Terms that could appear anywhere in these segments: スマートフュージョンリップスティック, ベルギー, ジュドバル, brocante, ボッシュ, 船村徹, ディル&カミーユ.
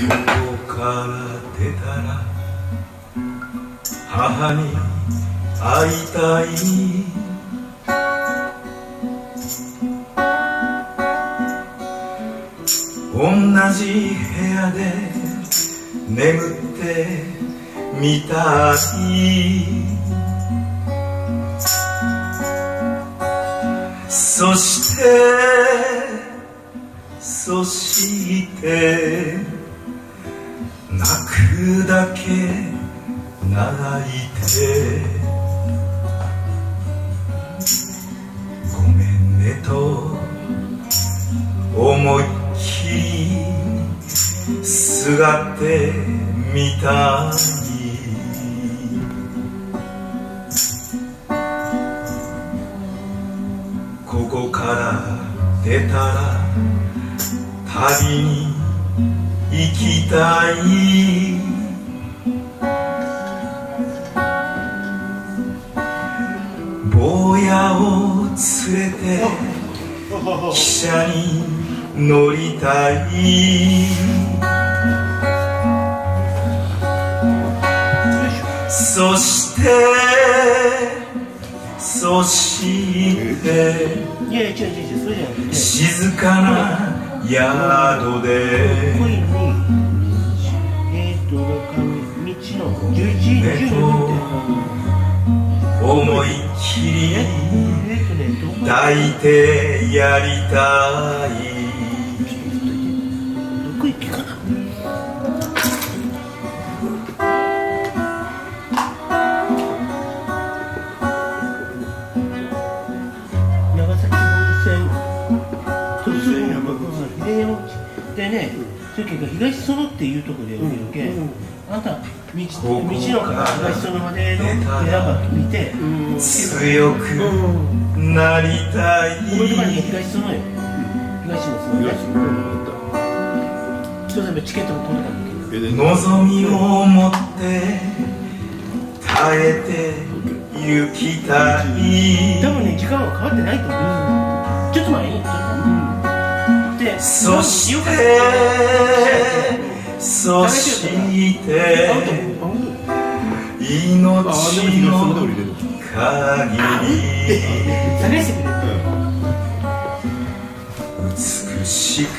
厨房から出たら母に会いたい」「同じ部屋で眠ってみたい」「そしてそして」「泣くだけ泣いて」「ごめんねと思いっきりすがってみたい」「ここから出たら旅に」「行きたい」「坊やを連れて汽車に乗りたい」「そしてそして」「静かな宿で」「思いっきり抱いてやりたい」でね、それから東園っていうところで受けるけ、あなた道の東園までの寺ば見て強くなりたい。これとかに東園よ、東園ですよね。ちょっとチケットも取れたんだけど、望みを持って耐えて行きたい。多分ね、時間は変わってないと思う。ちょっと前に。そしてそして命の限り美しく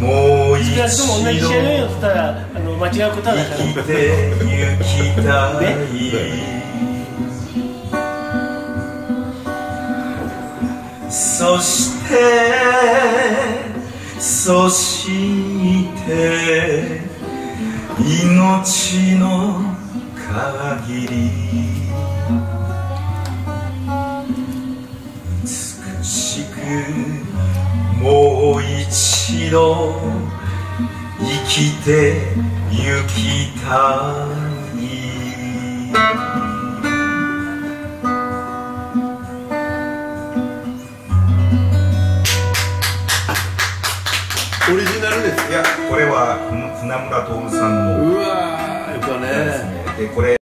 もう一度生きてゆきたい。そしてそして命の限り美しくもう一度生きてゆきたい。オリジナルです。いや、これは船村徹さんの。うわー、やっぱね。で、これ。